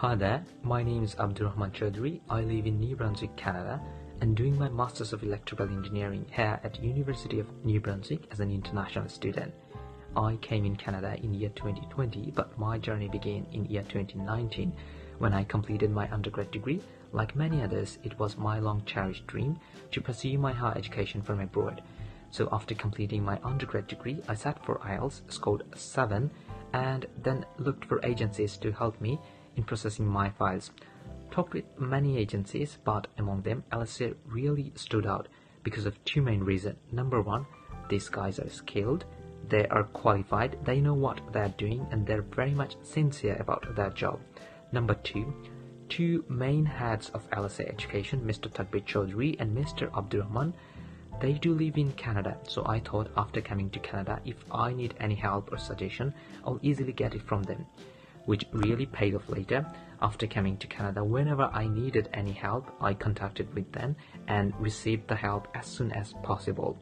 Hi there, my name is Abdur Rahman Chowdhury. I live in New Brunswick, Canada, and doing my Masters of Electrical Engineering here at University of New Brunswick as an international student. I came in Canada in year 2020, but my journey began in year 2019 when I completed my undergrad degree. Like many others, it was my long-cherished dream to pursue my higher education from abroad. So after completing my undergrad degree, I sat for IELTS, scored 7, and then looked for agencies to help me in processing my files. Talked with many agencies, but among them LSA really stood out because of two main reasons. Number one, these guys are skilled, they are qualified, they know what they're doing, and they're very much sincere about their job. Number two main heads of LSA Education, Mr. Tugbir Choudhury and Mr. Abdur Rahman, they do live in Canada, so I thought after coming to Canada, if I need any help or suggestion, I'll easily get it from them, which really paid off later. After coming to Canada, whenever I needed any help, I contacted with them and received the help as soon as possible.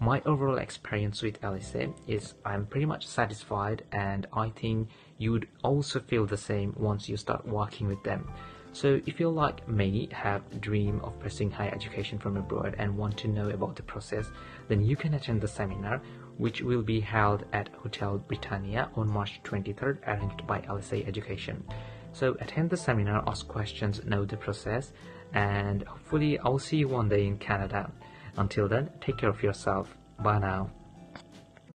My overall experience with LSA is I'm pretty much satisfied, and I think you'd also feel the same once you start working with them. So if you're like me, have a dream of pursuing higher education from abroad and want to know about the process, then you can attend the seminar, which will be held at Hotel Britannia on March 23rd, arranged by LSA Education. So attend the seminar, ask questions, know the process, and hopefully I'll see you one day in Canada. Until then, take care of yourself. Bye now.